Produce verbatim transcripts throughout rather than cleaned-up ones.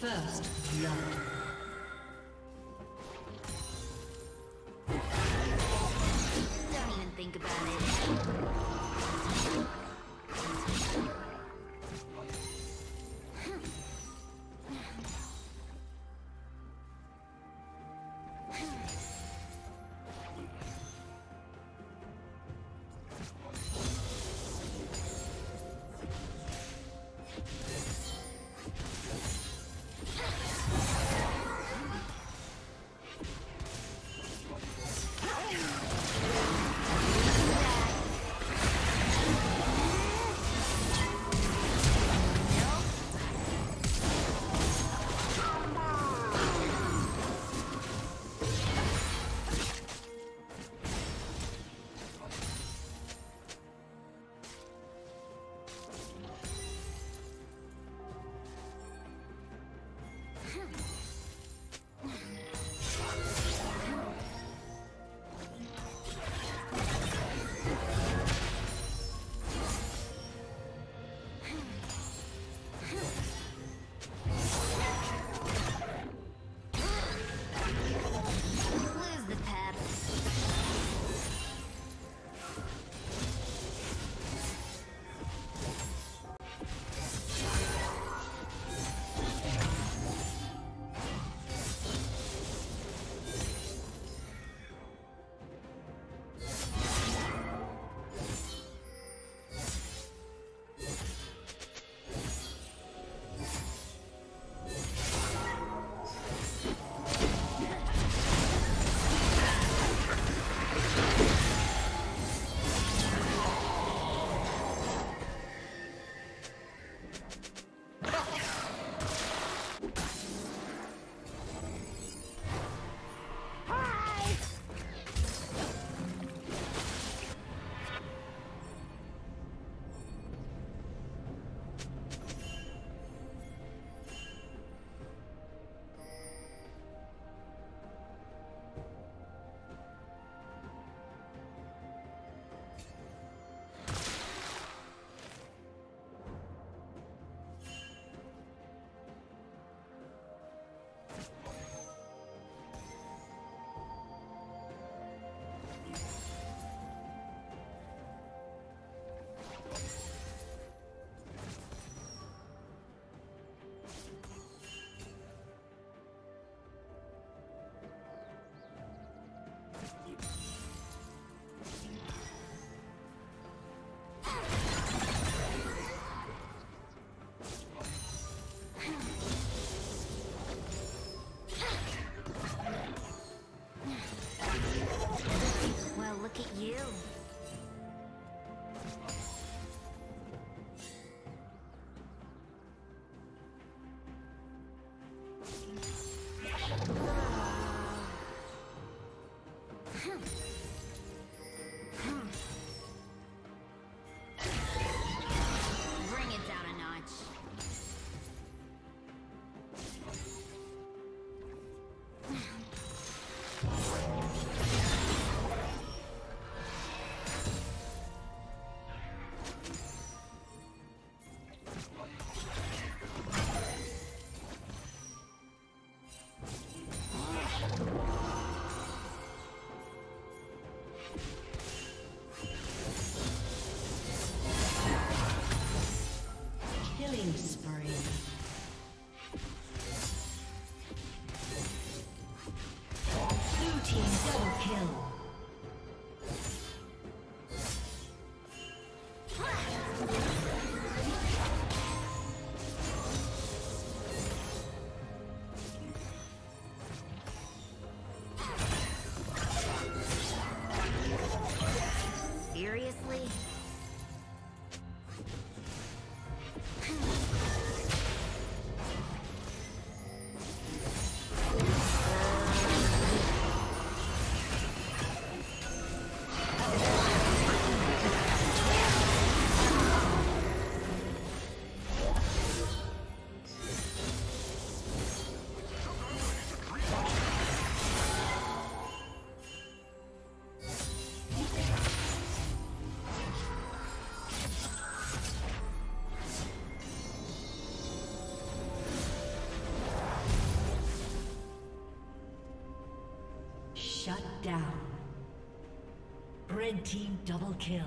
First love. Red team double kill.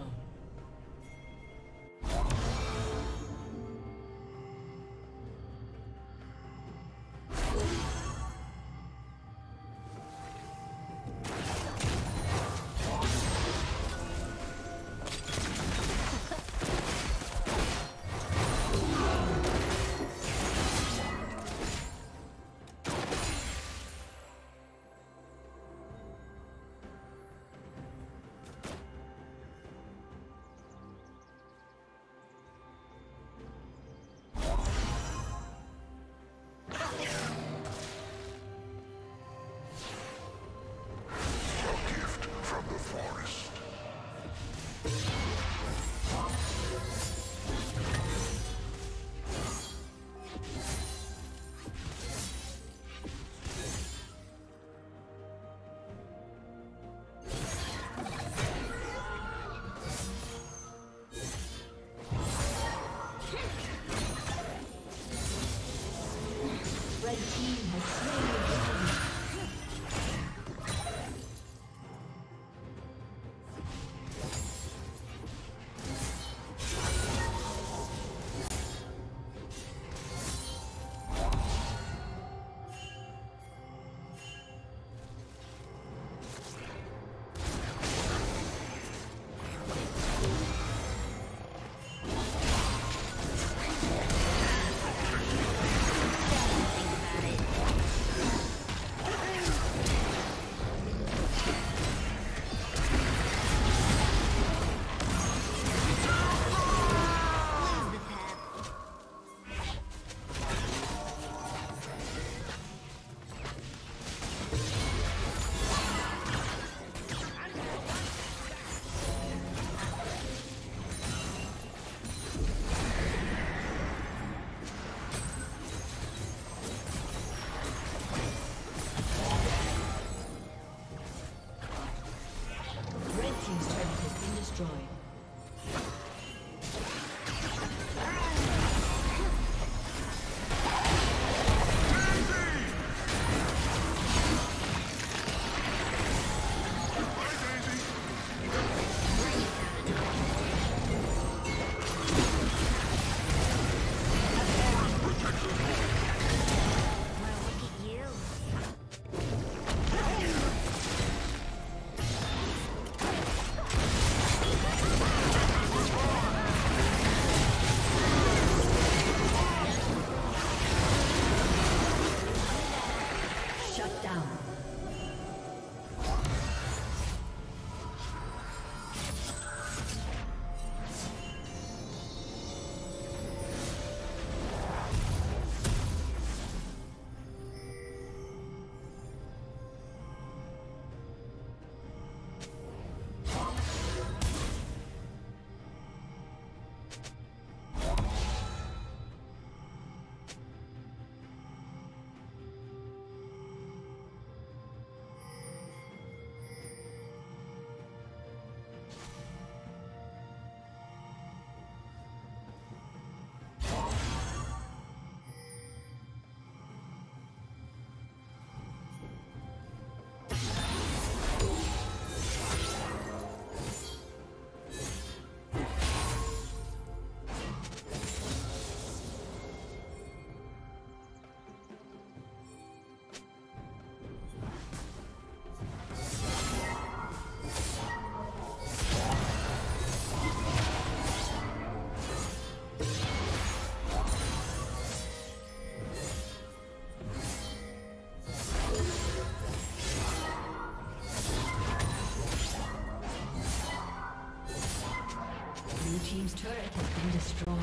Team's turret has been destroyed.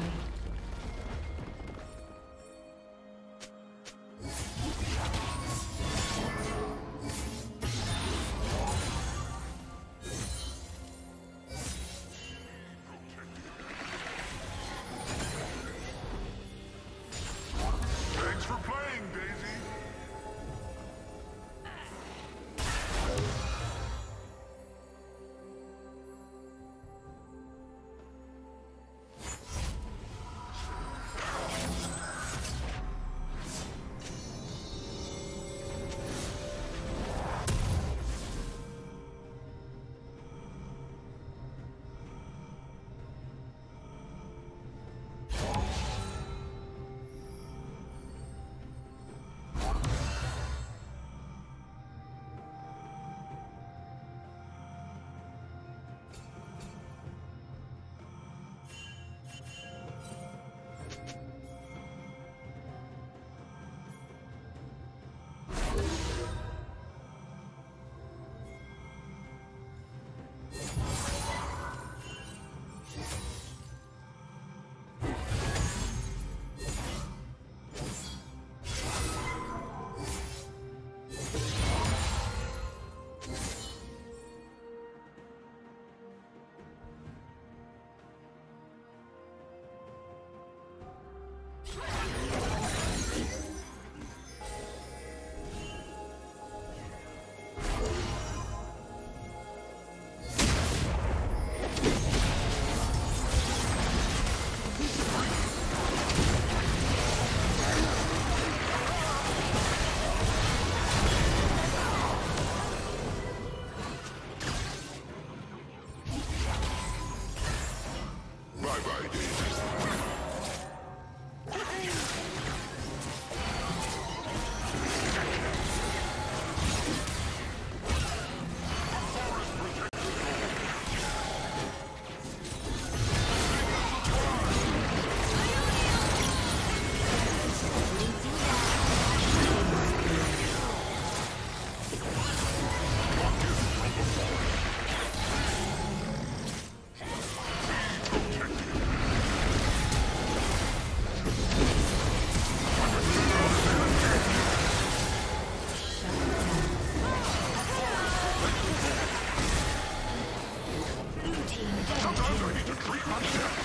Sometimes I need to treat myself.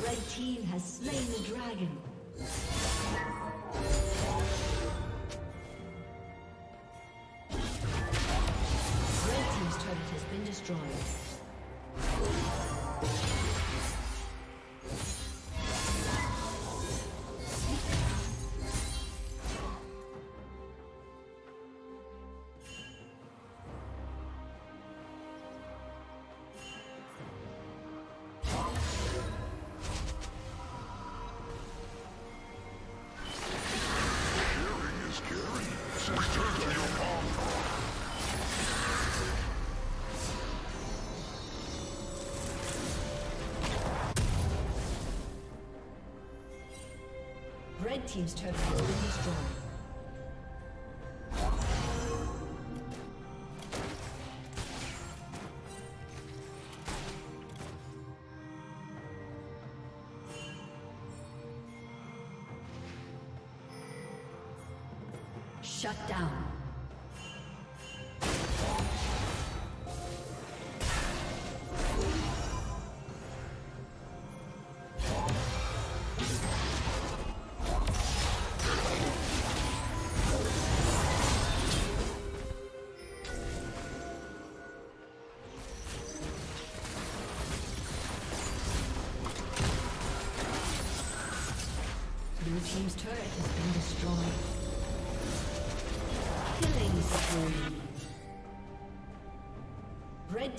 The team has slain the dragon. Red team's turret has been destroyed. Red team's turret has been destroyed. Team's turret has been destroyed. Killing spree. Red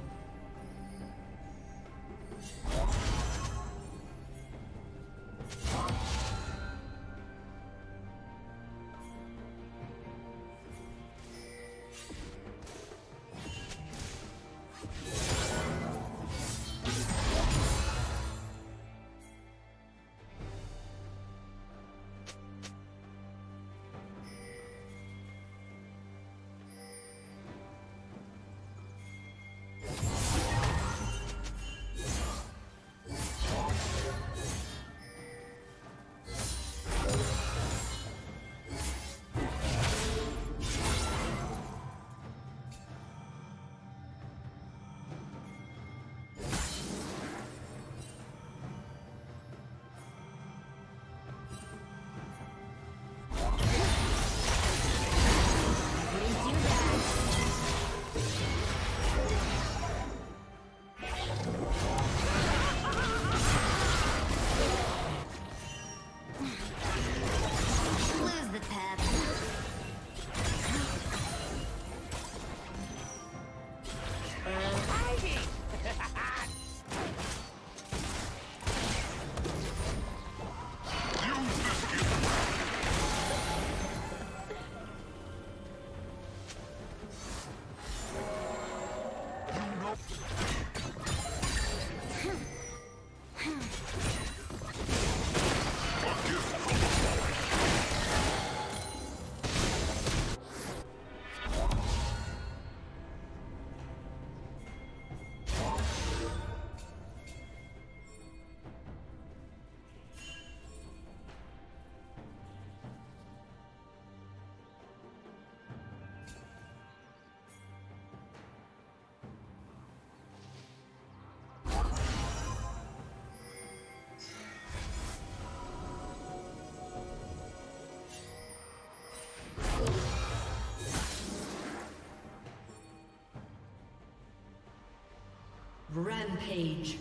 Yes. Rampage.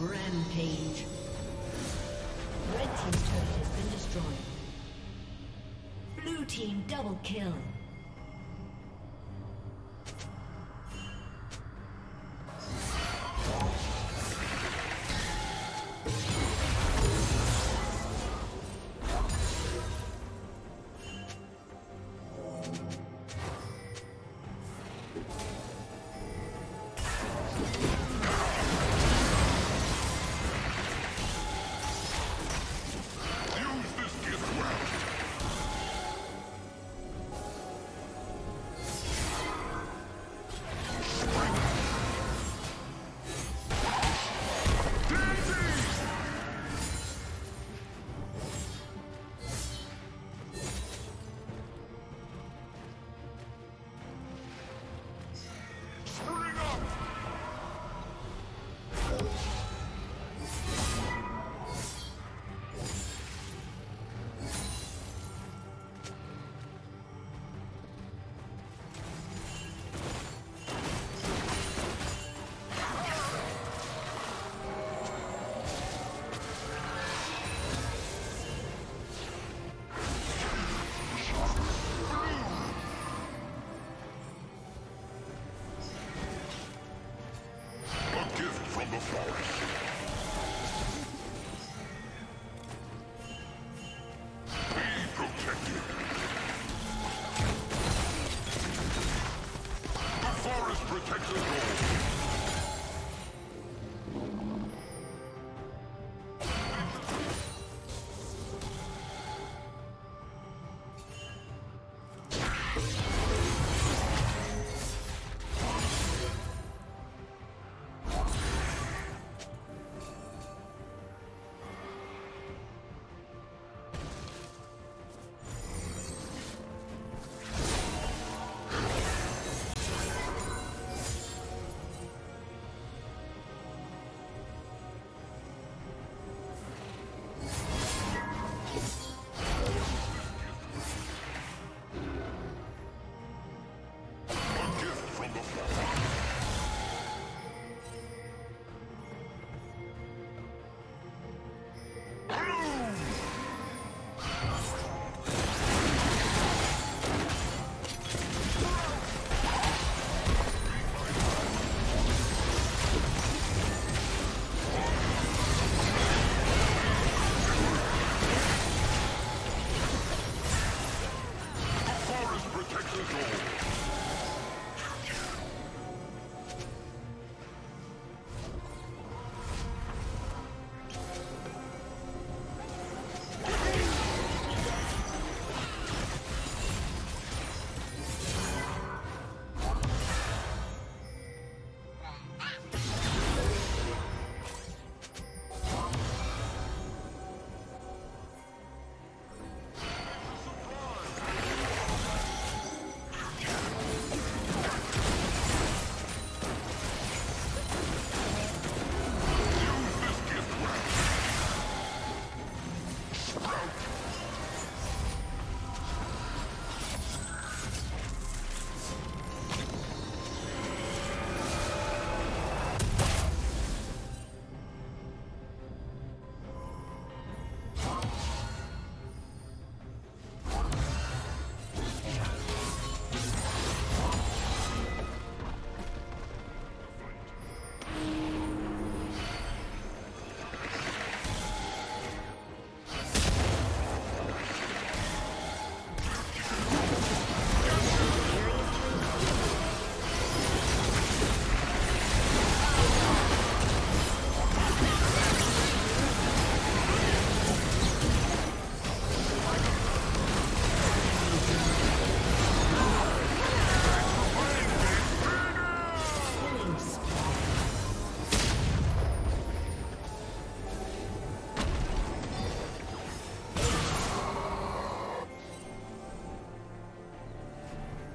Rampage. Red team's turret has been destroyed. Blue team double kill.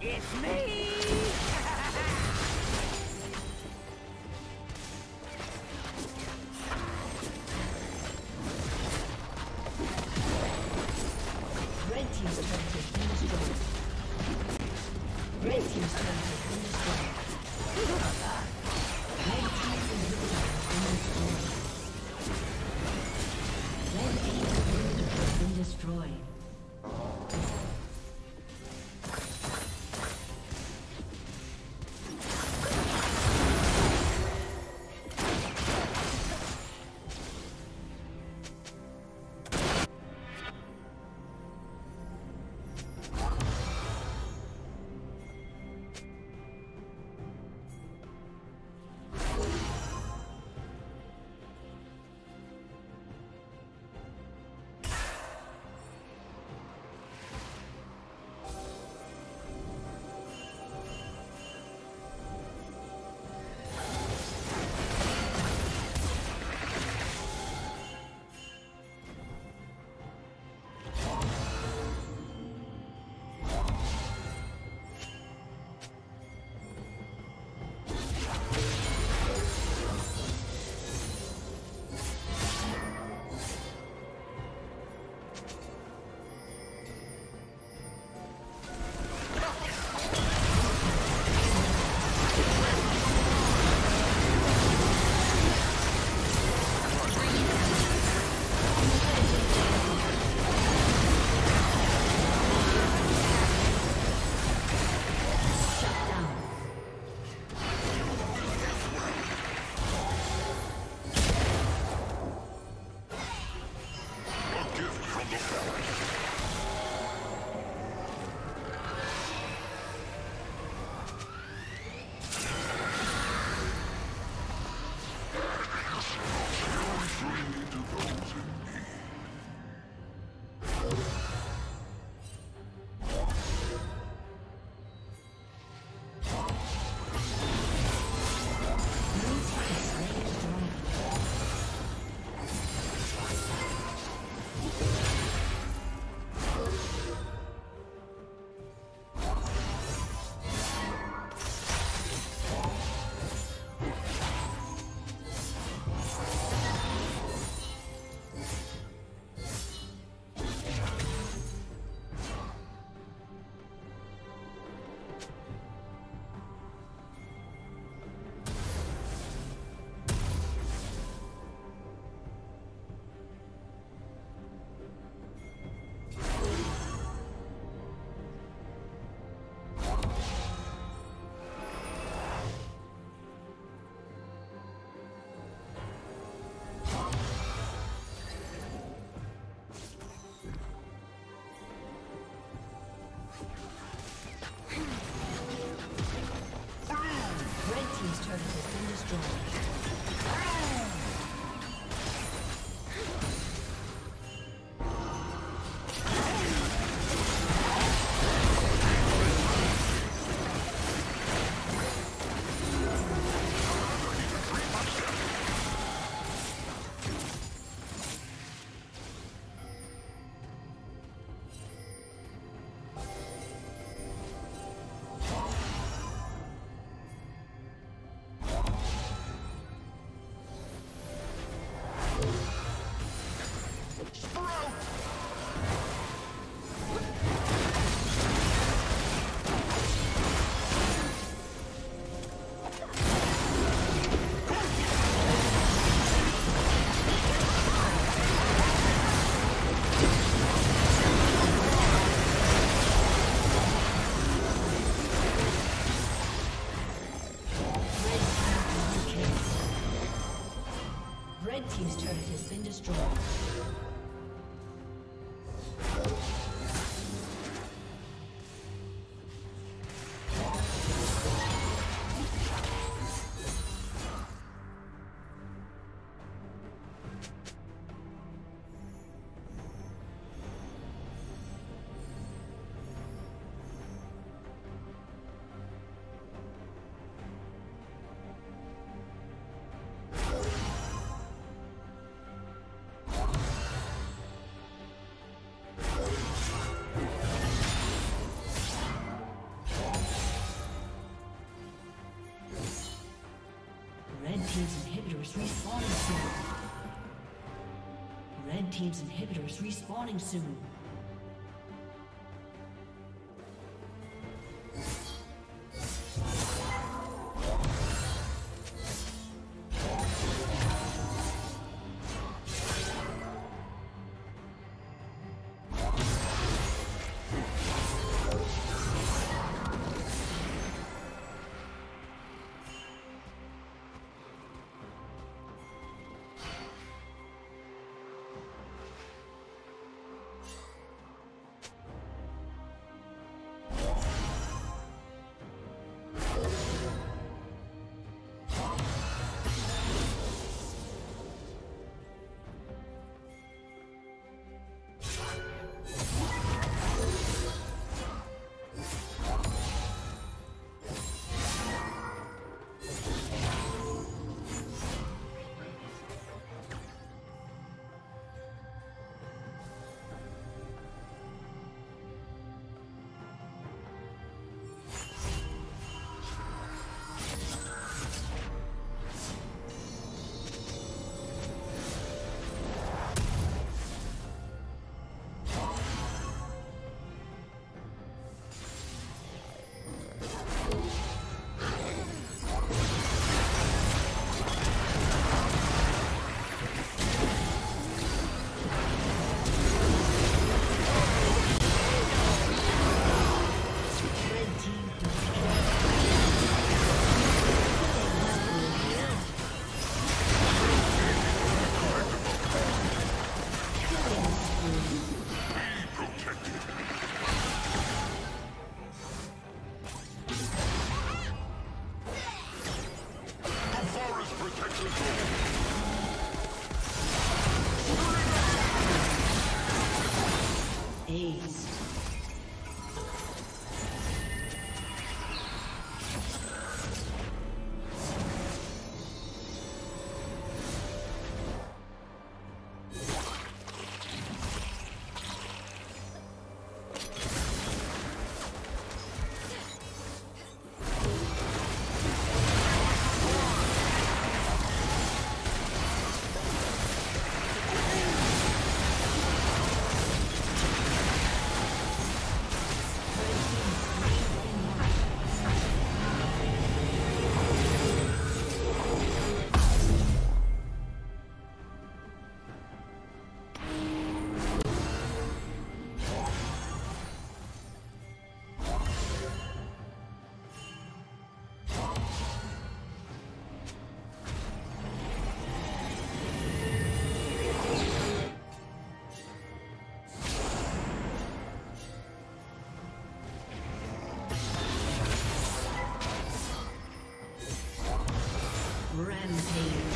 It's me! Red team's turret has been destroyed. Red team's turret has been destroyed. Red team's inhibitor has been destroyed. Red team's inhibitor has been destroyed. Team's turret has been destroyed. team's inhibitor is respawning soon. Red team's inhibitor is respawning soon. Rampage.